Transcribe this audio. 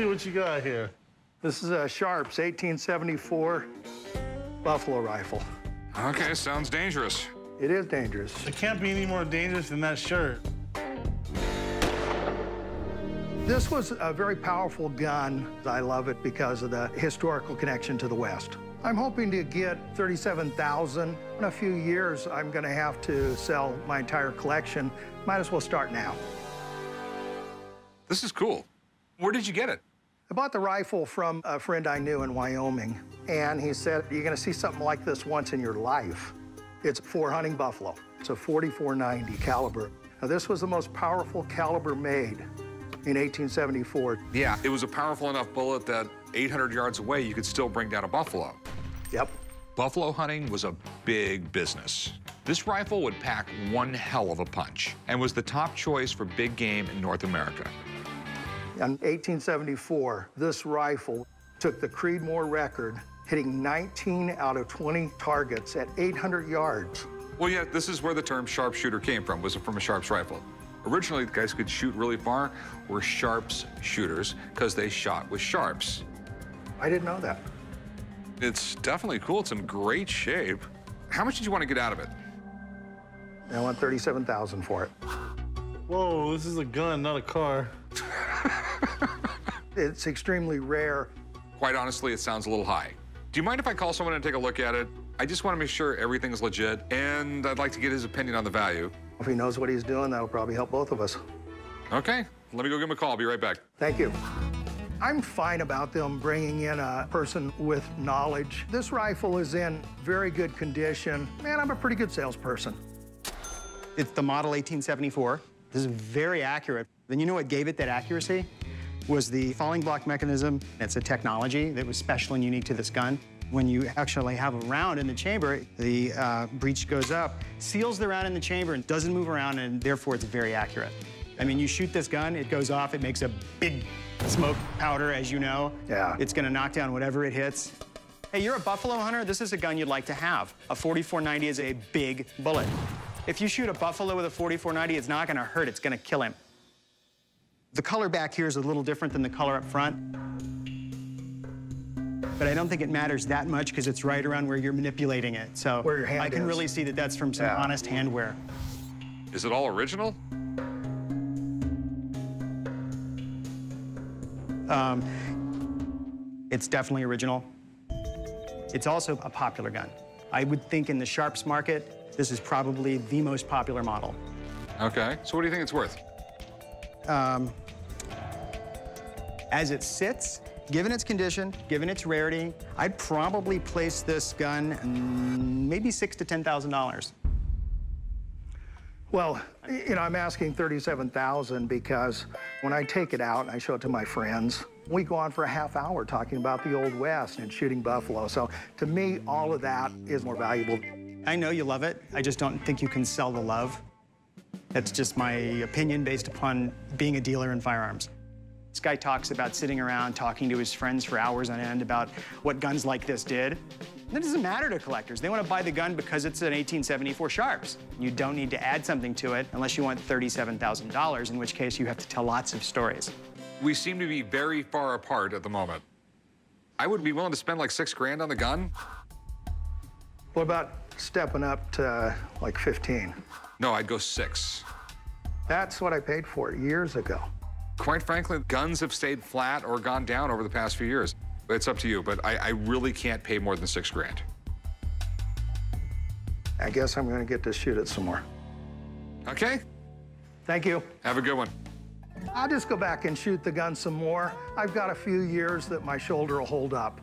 see what you got here. This is a Sharps 1874 buffalo rifle. Okay, sounds dangerous. It is dangerous. It can't be any more dangerous than that shirt. This was a very powerful gun. I love it because of the historical connection to the West. I'm hoping to get 37,000. In a few years, I'm going to have to sell my entire collection. Might as well start now. This is cool. Where did you get it? I bought the rifle from a friend I knew in Wyoming. And he said, you're going to see something like this once in your life. It's for hunting buffalo. It's a .44-90 caliber. Now, this was the most powerful caliber made in 1874. Yeah, it was a powerful enough bullet that 800 yards away, you could still bring down a buffalo. Yep. Buffalo hunting was a big business. This rifle would pack one hell of a punch and was the top choice for big game in North America. In 1874, this rifle took the Creedmoor record, hitting 19 out of 20 targets at 800 yards. Well, yeah, this is where the term sharpshooter came from, was from a Sharps rifle. Originally, the guys who could shoot really far were Sharps shooters because they shot with Sharps. I didn't know that. It's definitely cool. It's in great shape. How much did you want to get out of it? I want $37,000 for it. Whoa, this is a gun, not a car. It's extremely rare. Quite honestly, it sounds a little high. Do you mind if I call someone and take a look at it? I just want to make sure everything's legit, and I'd like to get his opinion on the value. If he knows what he's doing, that'll probably help both of us. Okay, let me go give him a call. I'll be right back. Thank you. I'm fine about them bringing in a person with knowledge. This rifle is in very good condition. Man, I'm a pretty good salesperson. It's the Model 1874. This is very accurate. Then you know what gave it that accuracy? Was the falling block mechanism. It's a technology that was special and unique to this gun. When you actually have a round in the chamber, the breech goes up, seals the round in the chamber, and doesn't move around, and therefore it's very accurate. I mean, you shoot this gun, it goes off, it makes a big smoke powder, as you know. Yeah. It's gonna knock down whatever it hits. Hey, you're a buffalo hunter, this is a gun you'd like to have. A .44-90 is a big bullet. If you shoot a buffalo with a .44-90, it's not gonna hurt, it's gonna kill him. The color back here is a little different than the color up front. But I don't think it matters that much because it's right around where you're manipulating it. So where your hand I can is. Really see that that's from some honest hand wear. Is it all original? It's definitely original. It's also a popular gun. I would think in the Sharps market, this is probably the most popular model. Okay, so what do you think it's worth? As it sits, given its condition, given its rarity, I'd probably place this gun maybe $6,000 to $10,000. Well, you know, I'm asking $37,000 because when I take it out and I show it to my friends, we go on for a half hour talking about the Old West and shooting buffalo. So to me, all of that is more valuable. I know you love it. I just don't think you can sell the love. That's just my opinion based upon being a dealer in firearms. This guy talks about sitting around talking to his friends for hours on end about what guns like this did. That doesn't matter to collectors. They want to buy the gun because it's an 1874 Sharps. You don't need to add something to it unless you want $37,000, in which case you have to tell lots of stories. We seem to be very far apart at the moment. I would be willing to spend like $6,000 on the gun. What about stepping up to like 15? No, I'd go 6. That's what I paid for it years ago. Quite frankly, guns have stayed flat or gone down over the past few years. It's up to you, but I really can't pay more than $6,000. I guess I'm gonna get to shoot it some more. Okay. Thank you. Have a good one. I'll just go back and shoot the gun some more. I've got a few years that my shoulder will hold up.